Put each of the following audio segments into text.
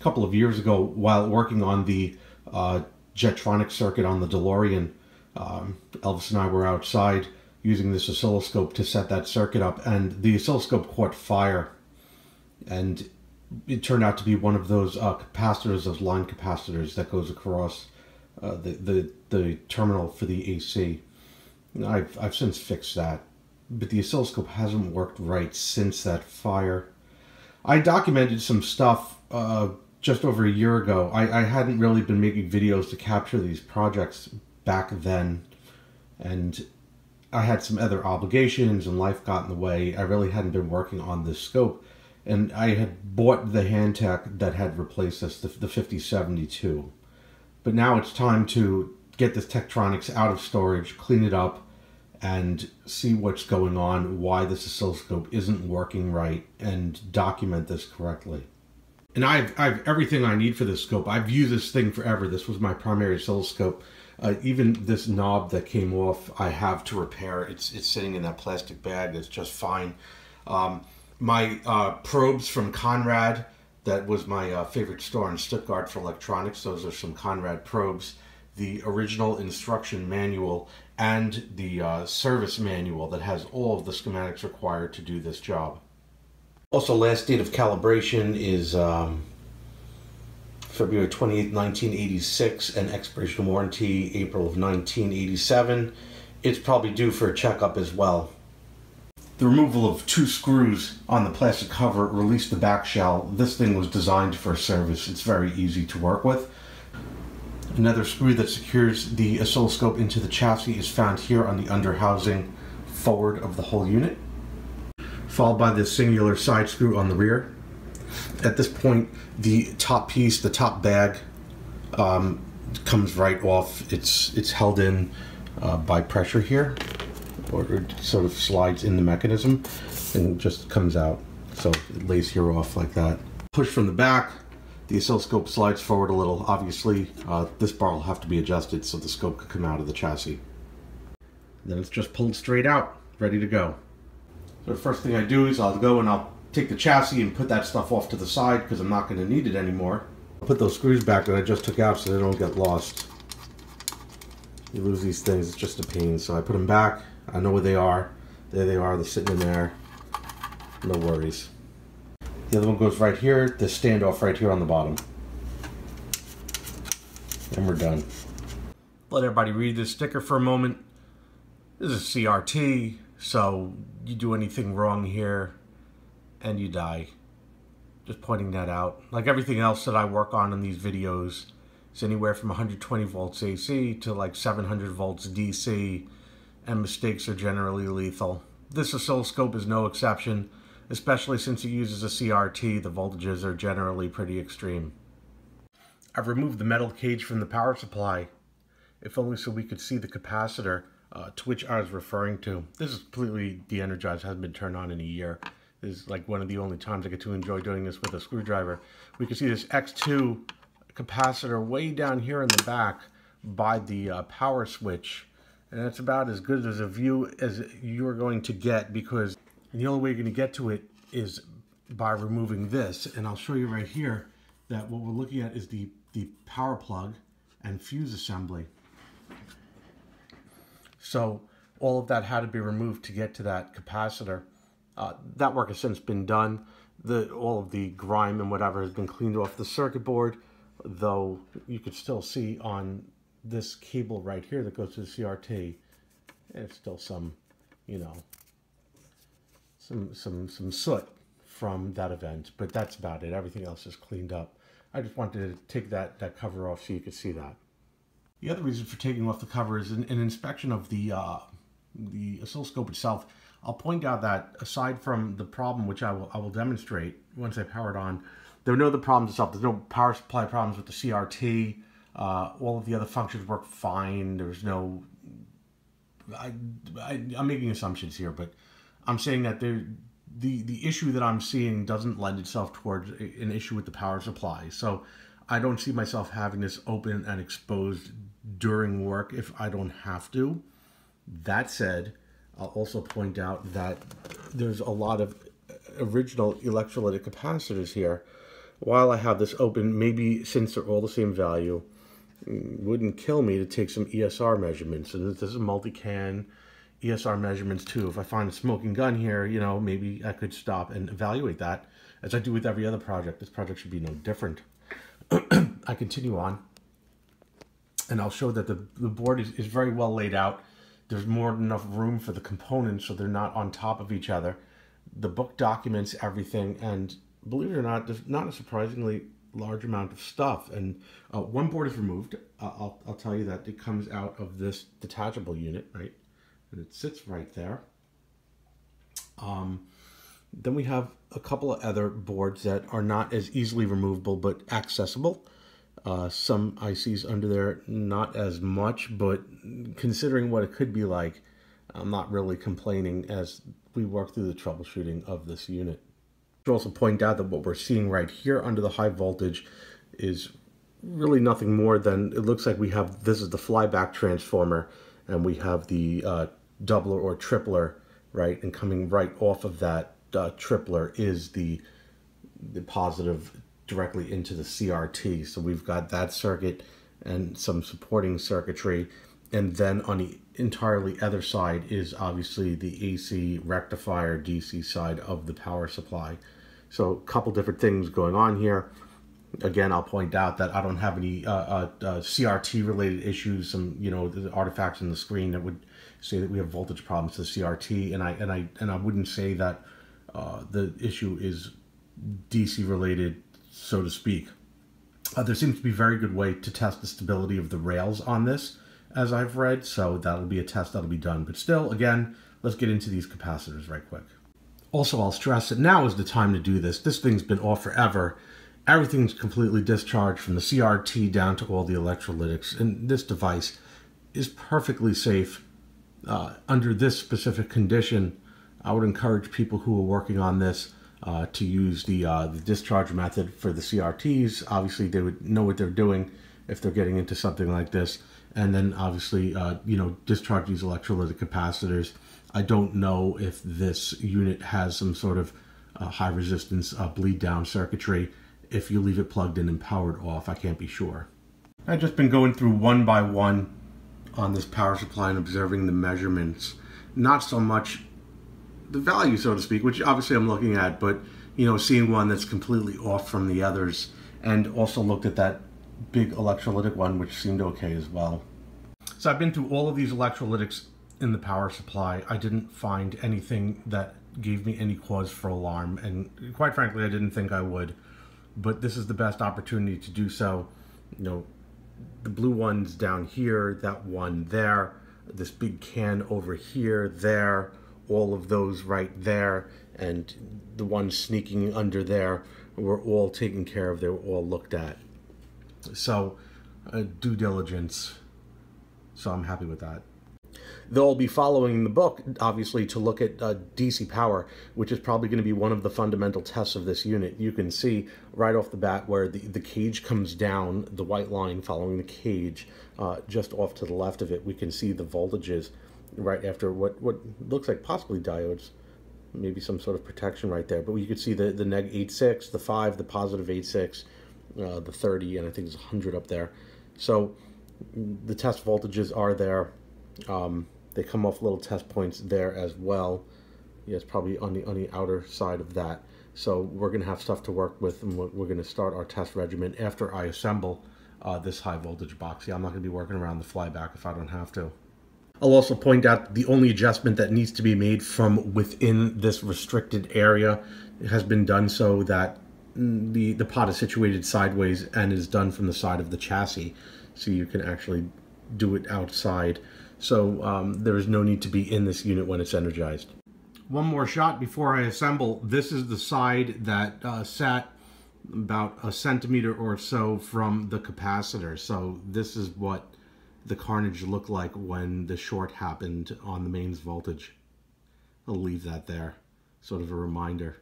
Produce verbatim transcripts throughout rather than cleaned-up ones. a couple of years ago while working on the uh, Jetronic circuit on the DeLorean. Um, Elvis and I were outside using this oscilloscope to set that circuit up, and the oscilloscope caught fire, and it turned out to be one of those uh, capacitors, those line capacitors that goes across uh, the, the the terminal for the A C. I've, I've since fixed that, but the oscilloscope hasn't worked right since that fire. I documented some stuff uh, just over a year ago. I, I hadn't really been making videos to capture these projects back then, and I had some other obligations and life got in the way. I really hadn't been working on this scope, and I had bought the Handtech that had replaced this, the, the fifty seventy-two. But now it's time to get this Tektronix out of storage, clean it up, and see what's going on, why this oscilloscope isn't working right, and document this correctly. And I've, I've everything I need for this scope. I've used this thing forever. This was my primary oscilloscope. Uh, even this knob that came off, I have to repair. It's, it's sitting in that plastic bag. It's just fine. Um, my uh, probes from Conrad, that was my uh, favorite store in Stuttgart for electronics. Those are some Conrad probes. The original instruction manual and the uh, service manual that has all of the schematics required to do this job. Also, last date of calibration is um, February twenty-eighth, nineteen eighty-six, and expiration warranty April of nineteen eighty-seven. It's probably due for a checkup as well. The removal of two screws on the plastic cover released the back shell. This thing was designed for service. It's very easy to work with. Another screw that secures the oscilloscope into the chassis is found here on the underhousing forward of the whole unit, followed by this singular side screw on the rear. At this point, the top piece, the top bag, um, comes right off. It's, it's held in uh, by pressure here, or it sort of slides in the mechanism and just comes out. So it lays here off like that. Push from the back. The oscilloscope slides forward a little. Obviously, uh, this bar will have to be adjusted so the scope could come out of the chassis. And then it's just pulled straight out, ready to go. So the first thing I do is I'll go and I'll take the chassis and put that stuff off to the side because I'm not going to need it anymore. I'll put those screws back that I just took out so they don't get lost. You lose these things, it's just a pain. So I put them back. I know where they are. There they are. They're sitting in there. No worries. The other one goes right here, the standoff right here on the bottom. And we're done. Let everybody read this sticker for a moment. This is C R T, so you do anything wrong here and you die. Just pointing that out. Like everything else that I work on in these videos, it's anywhere from one hundred twenty volts A C to like seven hundred volts D C, and mistakes are generally lethal. This oscilloscope is no exception. Especially since it uses a C R T, the voltages are generally pretty extreme. I've removed the metal cage from the power supply, if only so we could see the capacitor uh, to which I was referring to. This is completely de-energized, hasn't been turned on in a year. This is like one of the only times I get to enjoy doing this with a screwdriver. We can see this X two capacitor way down here in the back by the uh, power switch. And that's about as good as a view as you're going to get, because and the only way you're going to get to it is by removing this. And I'll show you right here that what we're looking at is the, the power plug and fuse assembly. So all of that had to be removed to get to that capacitor. Uh, that work has since been done. The, all of the grime and whatever has been cleaned off the circuit board, though you could still see on this cable right here that goes to the C R T, it's still some, you know, Some, some, some soot from that event, but that's about it. Everything else is cleaned up. I just wanted to take that, that cover off so you could see that. The other reason for taking off the cover is an, an inspection of the, uh, the oscilloscope itself. I'll point out that aside from the problem, which I will, I will demonstrate once I power it on, there are no other problems itself. There's no power supply problems with the C R T. Uh, all of the other functions work fine. There's no... I, I, I'm making assumptions here, but I'm saying that the, the the issue that I'm seeing doesn't lend itself towards an issue with the power supply. So I don't see myself having this open and exposed during work if I don't have to. That said, I'll also point out that there's a lot of original electrolytic capacitors here. while I have this open, maybe since they're all the same value, it wouldn't kill me to take some E S R measurements. So this is multi-can E S R measurements too. If I find a smoking gun here, you know, maybe I could stop and evaluate that, as I do with every other project. This project should be no different. I continue on, and I'll show that the, the board is, is very well laid out. There's more than enough room for the components so they're not on top of each other. The book documents everything, and believe it or not, there's not a surprisingly large amount of stuff. And uh, one board is removed. Uh, I'll, I'll tell you that it comes out of this detachable unit, right? And it sits right there. Um, then we have a couple of other boards that are not as easily removable, but accessible. Uh, some I Cs under there, not as much, but considering what it could be like, I'm not really complaining as we work through the troubleshooting of this unit. I should also point out that what we're seeing right here under the high voltage is really nothing more than, it looks like we have, this is the flyback transformer, and we have the uh, doubler or tripler, right? And coming right off of that uh, tripler is the, the positive directly into the C R T. So we've got that circuit and some supporting circuitry. And then on the entirely other side is obviously the A C rectifier, D C side of the power supply. So a couple different things going on here. Again, I'll point out that I don't have any uh, uh, uh, C R T related issues, some, you know, the artifacts in the screen that would say that we have voltage problems to the C R T. And I, and I, and I wouldn't say that uh, the issue is D C related, so to speak. Uh, there seems to be a very good way to test the stability of the rails on this, as I've read, so that'll be a test that'll be done. But still, again, let's get into these capacitors right quick. Also, I'll stress that now is the time to do this. This thing's been off forever. Everything's completely discharged from the C R T down to all the electrolytics, and this device is perfectly safe uh, under this specific condition. I would encourage people who are working on this Uh, to use the, uh, the discharge method for the C R Ts. Obviously, they would know what they're doing if they're getting into something like this. And then obviously, uh, you know, discharge these electrolytic capacitors. I don't know if this unit has some sort of uh, high resistance uh, bleed down circuitry. If you leave it plugged in and powered off, I can't be sure. I've just been going through one by one on this power supply and observing the measurements. Not so much the value, so to speak, which obviously I'm looking at, but, you know, seeing one that's completely off from the others, and also looked at that big electrolytic one, which seemed okay as well. So I've been through all of these electrolytics in the power supply. I didn't find anything that gave me any cause for alarm, and quite frankly, I didn't think I would, but this is the best opportunity to do so. You know, the blue one's down here, that one there, this big can over here, there, all of those right there, and the ones sneaking under there were all taken care of. They were all looked at. So uh, due diligence. So I'm happy with that. They'll be following the book, obviously, to look at uh, D C power, which is probably going to be one of the fundamental tests of this unit. You can see right off the bat where the, the cage comes down, the white line following the cage, uh, just off to the left of it. We can see the voltages right after what what looks like possibly diodes, maybe some sort of protection right there. But you could see the the neg eight six, the five, the positive eight six, uh, the thirty, and I think it's one hundred up there. So the test voltages are there. Um, they come off little test points there as well. Yeah, it's probably on the on the outer side of that. So we're gonna have stuff to work with, and we're gonna start our test regimen after I assemble uh, this high voltage box. Yeah, I'm not gonna be working around the flyback if I don't have to. I'll also point out the only adjustment that needs to be made from within this restricted area has been done so that the, the pod is situated sideways and is done from the side of the chassis. So you can actually do it outside. So um, there is no need to be in this unit when it's energized. One more shot before I assemble. This is the side that uh, sat about a centimeter or so from the capacitor. So this is what the carnage looked like when the short happened on the mains voltage. I'll leave that there, sort of a reminder.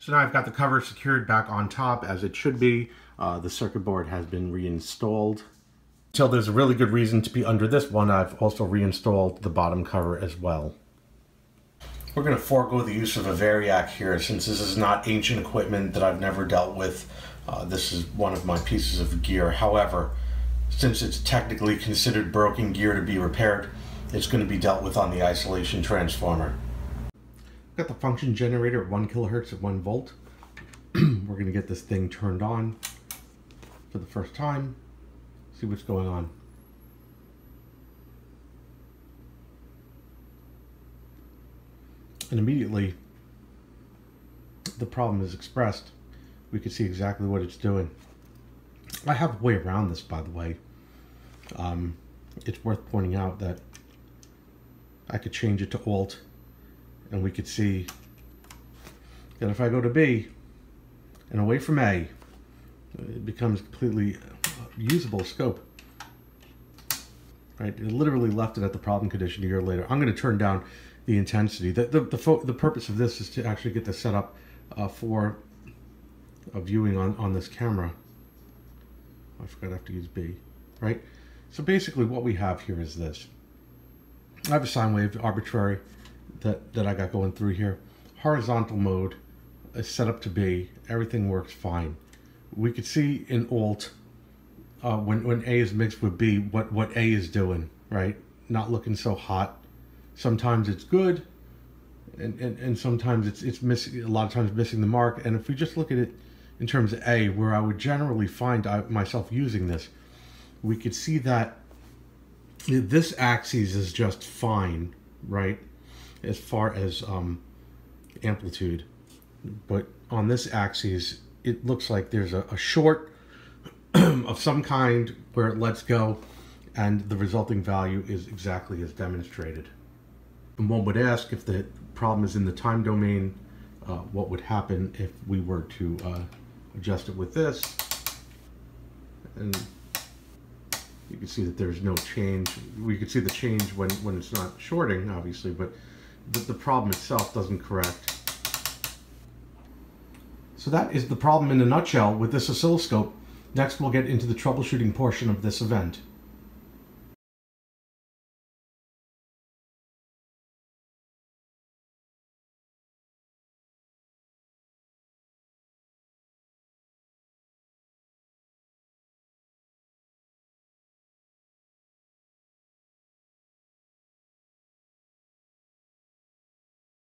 So now I've got the cover secured back on top as it should be. Uh, the circuit board has been reinstalled. Till there's a really good reason to be under this one, I've also reinstalled the bottom cover as well. We're going to forego the use of a Variac here, since this is not ancient equipment that I've never dealt with. Uh, this is one of my pieces of gear. However, since it's technically considered broken gear to be repaired, it's going to be dealt with on the isolation transformer. Got the function generator at one kilohertz at one volt. We're going to get this thing turned on for the first time, see what's going on. And immediately the problem is expressed. We can see exactly what it's doing. I have a way around this, by the way. Um, it's worth pointing out that I could change it to alt, and we could see that if I go to B and away from A, it becomes completely usable scope. Right? It literally left it at the problem condition a year later. I'm going to turn down the intensity. The, the, the, fo the purpose of this is to actually get this set up uh, for a viewing on, on this camera. I forgot I have to use B, right? So basically what we have here is this. I have a sine wave, arbitrary, that, that I got going through here. Horizontal mode is set up to B. Everything works fine. We could see in alt, uh, when, when A is mixed with B, what, what A is doing, right? Not looking so hot. Sometimes it's good, and, and, and sometimes it's it's missing, a lot of times missing the mark. And if we just look at it in terms of A, where I would generally find I, myself using this, we could see that this axis is just fine, right, as far as um, amplitude. But on this axis, it looks like there's a, a short of some kind where it lets go, and the resulting value is exactly as demonstrated. And one would ask, if the problem is in the time domain, uh, what would happen if we were to uh, adjust it with this? And you can see that there's no change. We could see the change when, when it's not shorting, obviously, but the, the problem itself doesn't correct. So that is the problem in a nutshell with this oscilloscope. Next, we'll get into the troubleshooting portion of this event.